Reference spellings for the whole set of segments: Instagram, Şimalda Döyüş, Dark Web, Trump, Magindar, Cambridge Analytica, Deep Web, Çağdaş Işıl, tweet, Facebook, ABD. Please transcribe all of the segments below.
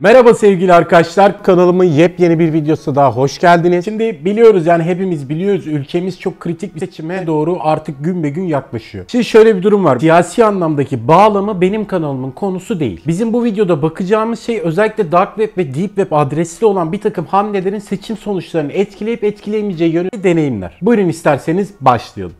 Merhaba sevgili arkadaşlar, kanalımın yepyeni bir videosu daha hoş geldiniz. Şimdi biliyoruz, yani hepimiz biliyoruz, ülkemiz çok kritik bir seçime doğru artık gün be gün yaklaşıyor. Şimdi şöyle bir durum var. Siyasi anlamdaki bağlamı benim kanalımın konusu değil. Bizim bu videoda bakacağımız şey özellikle Dark Web ve Deep Web adresli olan bir takım hamlelerin seçim sonuçlarını etkileyip etkileyemeyeceği yönünde deneyimler. Buyurun isterseniz başlayalım.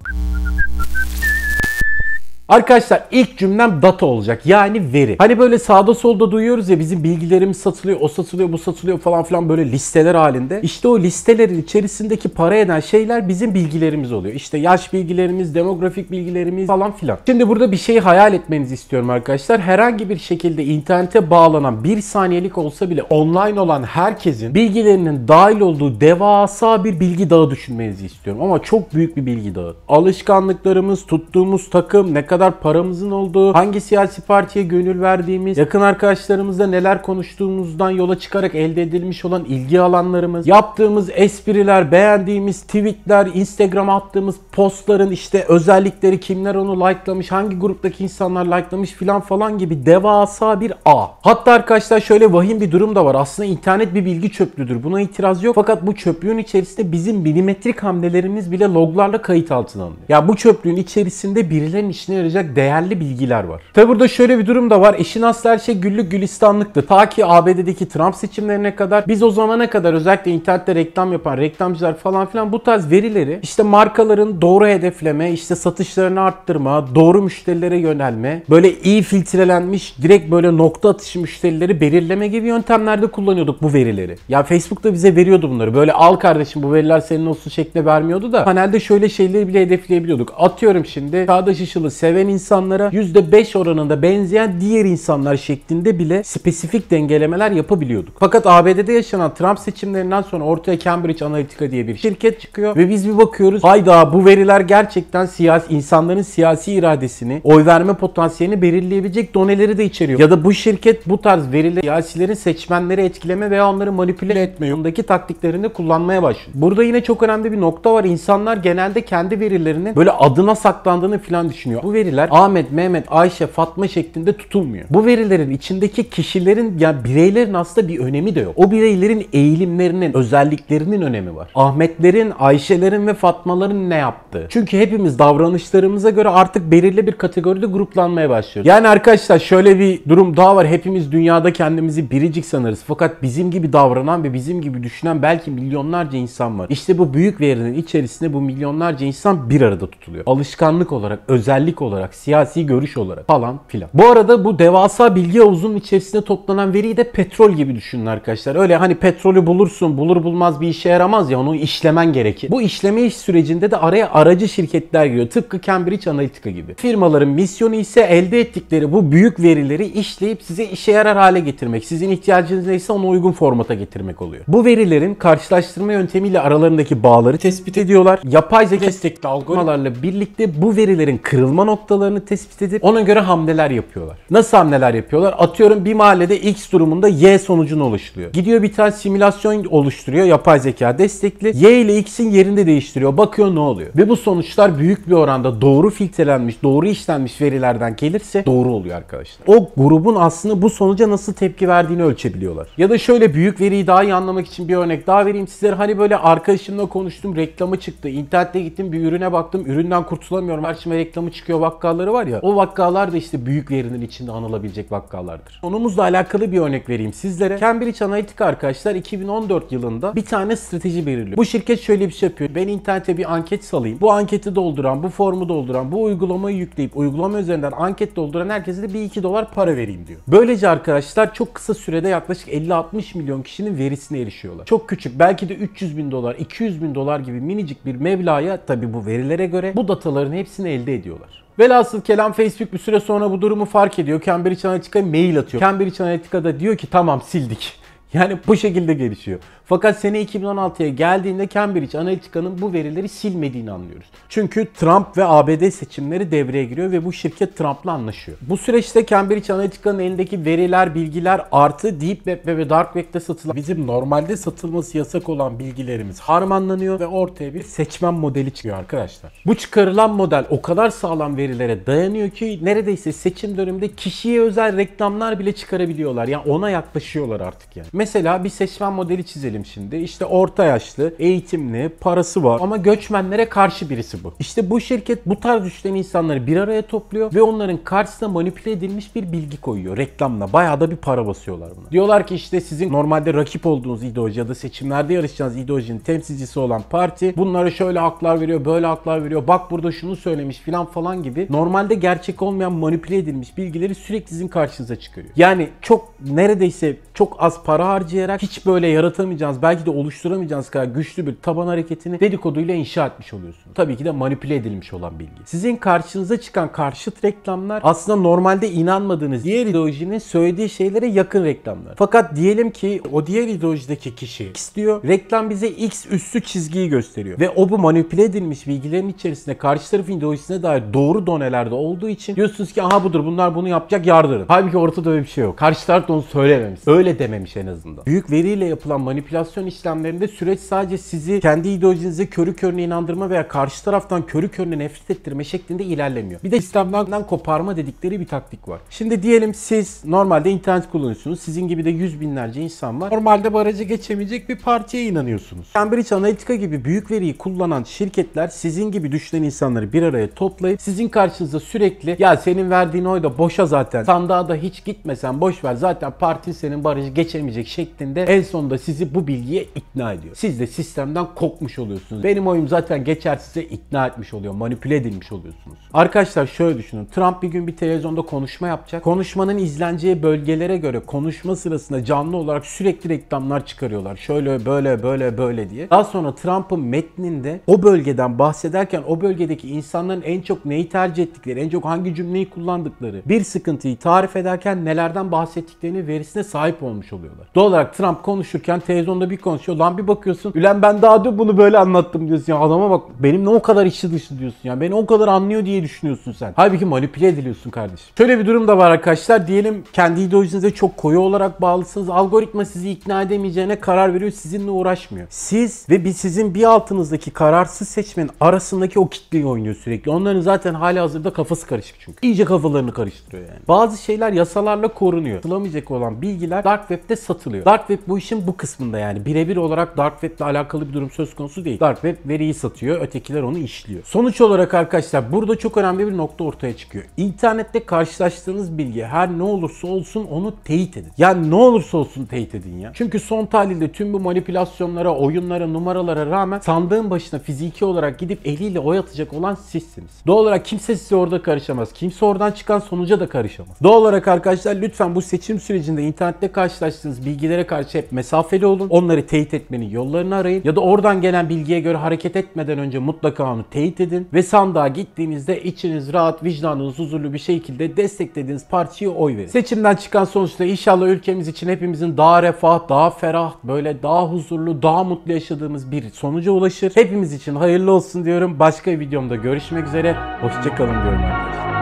Arkadaşlar ilk cümlem data olacak, yani veri. Hani böyle sağda solda duyuyoruz ya, bizim bilgilerimiz satılıyor, o satılıyor, bu satılıyor falan filan, böyle listeler halinde. İşte o listelerin içerisindeki para eden şeyler bizim bilgilerimiz oluyor. İşte yaş bilgilerimiz, demografik bilgilerimiz falan filan. Şimdi burada bir şey hayal etmenizi istiyorum arkadaşlar. Herhangi bir şekilde internete bağlanan, bir saniyelik olsa bile online olan herkesin bilgilerinin dahil olduğu devasa bir bilgi dağı düşünmenizi istiyorum. Ama çok büyük bir bilgi dağı. Alışkanlıklarımız, tuttuğumuz takım, ne kadar paramızın olduğu, hangi siyasi partiye gönül verdiğimiz, yakın arkadaşlarımızla neler konuştuğumuzdan yola çıkarak elde edilmiş olan ilgi alanlarımız, yaptığımız espriler, beğendiğimiz tweetler, Instagram'a attığımız postların işte özellikleri, kimler onu likelamış, hangi gruptaki insanlar likelamış filan falan gibi devasa bir ağ. Hatta arkadaşlar şöyle vahim bir durum da var. Aslında internet bir bilgi çöplüğüdür. Buna itiraz yok. Fakat bu çöplüğün içerisinde bizim milimetrik hamlelerimiz bile loglarla kayıt altına alınıyor. Ya bu çöplüğün içerisinde birilerinin işine yarayacak değerli bilgiler var. Tabi burada şöyle bir durum da var. İşin aslı her şey güllük gülistanlıktı. Ta ki ABD'deki Trump seçimlerine kadar biz o zamana kadar özellikle internette reklam yapan reklamcılar falan filan bu tarz verileri işte markaların doğru hedefleme, işte satışlarını arttırma, doğru müşterilere yönelme, böyle iyi filtrelenmiş, direkt böyle nokta atışı müşterileri belirleme gibi yöntemlerde kullanıyorduk bu verileri. Ya Facebook da bize veriyordu bunları. Böyle al kardeşim bu veriler senin olsun şekle vermiyordu da panelde şöyle şeyleri bile hedefleyebiliyorduk. Atıyorum şimdi Çağdaş Işıl'ı seven insanlara %5 oranında benzeyen diğer insanlar şeklinde bile spesifik dengelemeler yapabiliyorduk. Fakat ABD'de yaşanan Trump seçimlerinden sonra ortaya Cambridge Analytica diye bir şirket çıkıyor ve biz bir bakıyoruz, hayda bu veriler gerçekten insanların siyasi iradesini, oy verme potansiyelini belirleyebilecek doneleri de içeriyor. Ya da bu şirket bu tarz verileri siyasilerin seçmenleri etkileme veya onları manipüle etme yolundaki taktiklerini kullanmaya başlıyor. Burada yine çok önemli bir nokta var. İnsanlar genelde kendi verilerinin böyle adına saklandığını falan düşünüyor. Bu veriler Ahmet, Mehmet, Ayşe, Fatma şeklinde tutulmuyor. Bu verilerin içindeki kişilerin, yani bireylerin aslında bir önemi de yok. O bireylerin eğilimlerinin, özelliklerinin önemi var. Ahmetlerin, Ayşelerin ve Fatmaların ne yaptığı. Çünkü hepimiz davranışlarımıza göre artık belirli bir kategoride gruplanmaya başlıyoruz. Yani arkadaşlar şöyle bir durum daha var. Hepimiz dünyada kendimizi biricik sanırız. Fakat bizim gibi davranan ve bizim gibi düşünen belki milyonlarca insan var. İşte bu büyük verinin içerisinde bu milyonlarca insan bir arada tutuluyor. Alışkanlık olarak, özellik olarak, siyasi görüş olarak falan filan. Bu arada bu devasa bilgi havuzunun içerisinde toplanan veriyi de petrol gibi düşünün arkadaşlar. Öyle hani petrolü bulursun, bulur bulmaz bir işe yaramaz ya, onu işlemen gerekir. Bu işleme sürecinde de araya aracı şirketler giriyor. Tıpkı Cambridge Analytica gibi. Firmaların misyonu ise elde ettikleri bu büyük verileri işleyip size işe yarar hale getirmek. Sizin ihtiyacınız neyse ona uygun formata getirmek oluyor. Bu verilerin karşılaştırma yöntemiyle aralarındaki bağları tespit ediyorlar. Yapay zeka destekli algoritmalarla birlikte bu verilerin kırılma noktalarını tespit edip ona göre hamleler yapıyorlar. Nasıl hamleler yapıyorlar? Atıyorum bir mahallede X durumunda Y sonucunu oluşturuyor. Gidiyor bir tane simülasyon oluşturuyor yapay zeka destekli. Y ile X'in yerinde değiştiriyor. Bakıyor ne oluyor? Ve bu sonuçlar büyük bir oranda doğru filtrelenmiş, doğru işlenmiş verilerden gelirse doğru oluyor arkadaşlar. O grubun aslında bu sonuca nasıl tepki verdiğini ölçebiliyorlar. Ya da şöyle büyük veriyi daha iyi anlamak için bir örnek daha vereyim sizlere. Hani böyle arkadaşımla konuştum, reklama çıktı. İnternette gittim bir ürüne baktım. Üründen kurtulamıyorum. Karşıma reklamı çıkıyor vakkaları var ya. O vakkalar da işte büyük verinin içinde anılabilecek vakkalardır. Konumuzla alakalı bir örnek vereyim sizlere. Cambridge Analytica arkadaşlar 2014 yılında bir tane strateji belirliyor. Bu şirket şöyle bir şey yapıyor. Ben internete bir anket salayım. Bu anketi dolduran, bu formu dolduran, bu uygulamayı yükleyip uygulama üzerinden anket dolduran herkese de $1-2 para vereyim diyor. Böylece arkadaşlar çok kısa sürede yaklaşık 50-60 milyon kişinin verisine erişiyorlar. Çok küçük, belki de $300.000, $200.000 gibi minicik bir meblağa, tabii bu verilere göre bu dataların hepsini elde ediyorlar. Velhasıl kelam Facebook bir süre sonra bu durumu fark ediyor. Cambridge Analytica'ya mail atıyor. Cambridge Analytica da diyor ki tamam sildik. Yani bu şekilde gelişiyor. Fakat sene 2016'ya geldiğinde Cambridge Analytica'nın bu verileri silmediğini anlıyoruz. Çünkü Trump ve ABD seçimleri devreye giriyor ve bu şirket Trump'la anlaşıyor. Bu süreçte Cambridge Analytica'nın elindeki veriler, bilgiler artı Deep Web ve Dark Web'de satılan bizim normalde satılması yasak olan bilgilerimiz harmanlanıyor ve ortaya bir seçmen modeli çıkıyor arkadaşlar. Bu çıkarılan model o kadar sağlam verilere dayanıyor ki neredeyse seçim döneminde kişiye özel reklamlar bile çıkarabiliyorlar. Yani ona yaklaşıyorlar artık yani. Mesela bir seçmen modeli çizelim şimdi. İşte orta yaşlı, eğitimli, parası var ama göçmenlere karşı birisi bu. İşte bu şirket bu tarz düşünen insanları bir araya topluyor ve onların karşısına manipüle edilmiş bir bilgi koyuyor reklamla. Bayağı da bir para basıyorlar buna. Diyorlar ki işte sizin normalde rakip olduğunuz ideoloji ya da seçimlerde yarışacağınız ideolojinin temsilcisi olan parti bunlara şöyle haklar veriyor, böyle haklar veriyor. Bak burada şunu söylemiş filan falan gibi normalde gerçek olmayan manipüle edilmiş bilgileri sürekli sizin karşınıza çıkıyor. Yani çok neredeyse çok az para harcayarak hiç böyle yaratamayacağınız, belki de oluşturamayacağınız kadar güçlü bir taban hareketini dedikoduyla inşa etmiş oluyorsunuz. Tabii ki de manipüle edilmiş olan bilgi. Sizin karşınıza çıkan karşıt reklamlar aslında normalde inanmadığınız diğer ideolojinin söylediği şeylere yakın reklamlar. Fakat diyelim ki o diğer ideolojideki kişi istiyor. Reklam bize X üssü çizgiyi gösteriyor. Ve o bu manipüle edilmiş bilgilerin içerisinde karşı tarafın ideolojisine dair doğru donelerde olduğu için diyorsunuz ki aha budur, bunlar bunu yapacak, yardırın. Halbuki ortada öyle bir şey yok. Karşı taraf onu söylememiş. Öyle dememiş en azından. Büyük veriyle yapılan manipülasyon işlemlerinde süreç sadece sizi kendi ideolojinize körü körüne inandırma veya karşı taraftan körü körüne nefret ettirme şeklinde ilerlemiyor. Bir de sistemden koparma dedikleri bir taktik var. Şimdi diyelim siz normalde internet kullanıyorsunuz. Sizin gibi de yüz binlerce insan var. Normalde barajı geçemeyecek bir partiye inanıyorsunuz. Cambridge Analytica gibi büyük veriyi kullanan şirketler sizin gibi düşünen insanları bir araya toplayıp sizin karşınıza sürekli ya senin verdiğin oy da boşa zaten, sandığa da hiç gitmesen boş ver, zaten partin senin barajı geçemeyecek şeklinde en sonunda sizi bu bilgiye ikna ediyor. Siz de sistemden kopmuş oluyorsunuz. Benim oyum zaten geçer, size ikna etmiş oluyor. Manipüle edilmiş oluyorsunuz. Arkadaşlar şöyle düşünün. Trump bir gün bir televizyonda konuşma yapacak. Konuşmanın izleneceği bölgelere göre konuşma sırasında canlı olarak sürekli reklamlar çıkarıyorlar. Şöyle böyle böyle böyle diye. Daha sonra Trump'ın metninde o bölgeden bahsederken o bölgedeki insanların en çok neyi tercih ettikleri, en çok hangi cümleyi kullandıkları, bir sıkıntıyı tarif ederken nelerden bahsettiklerini verisine sahip olmuş oluyorlar. Doğal olarak Trump konuşurken televizyonda bir konuşuyor. Lan bir bakıyorsun. Ulan ben daha dün bunu böyle anlattım diyorsun. Ya adama bak, benimle o kadar içi dışı diyorsun. Yani beni o kadar anlıyor diye düşünüyorsun sen. Halbuki manipüle ediliyorsun kardeşim. Şöyle bir durum da var arkadaşlar. Diyelim kendi ideolojinize çok koyu olarak bağlısınız. Algoritma sizi ikna edemeyeceğine karar veriyor. Sizinle uğraşmıyor. Siz ve sizin bir altınızdaki kararsız seçmenin arasındaki o kitleyi oynuyor sürekli. Onların zaten hali hazırda kafası karışık çünkü. İyice kafalarını karıştırıyor yani. Bazı şeyler yasalarla korunuyor. Satılamayacak olan bilgiler Dark Web'de satılıyor. Dark Web bu işin bu kısmında yani. Birebir olarak Dark Web'le alakalı bir durum söz konusu değil. Dark Web veriyi satıyor, ötekiler onu işliyor. Sonuç olarak arkadaşlar burada çok önemli bir nokta ortaya çıkıyor. İnternette karşılaştığınız bilgi her ne olursa olsun onu teyit edin. Yani ne olursa olsun teyit edin ya. Çünkü son tahlilde tüm bu manipülasyonlara, oyunlara, numaralara rağmen sandığın başına fiziki olarak gidip eliyle oy atacak olan sizsiniz. Doğal olarak kimse size orada karışamaz. Kimse oradan çıkan sonuca da karışamaz. Doğal olarak arkadaşlar lütfen bu seçim sürecinde internette karşılaştığınız bilgilere karşı hep mesafeli olun. Onları teyit etmenin yollarını arayın. Ya da oradan gelen bilgiye göre hareket etmeden önce mutlaka onu teyit edin. Ve sandığa gittiğinizde içiniz rahat, vicdanınız huzurlu bir şekilde desteklediğiniz partiye oy verin. Seçimden çıkan sonuçta inşallah ülkemiz için hepimizin daha refah, daha ferah, böyle daha huzurlu, daha mutlu yaşadığımız bir sonuca ulaşır. Hepimiz için hayırlı olsun diyorum. Başka bir videomda görüşmek üzere. Hoşça kalın diyorum arkadaşlar.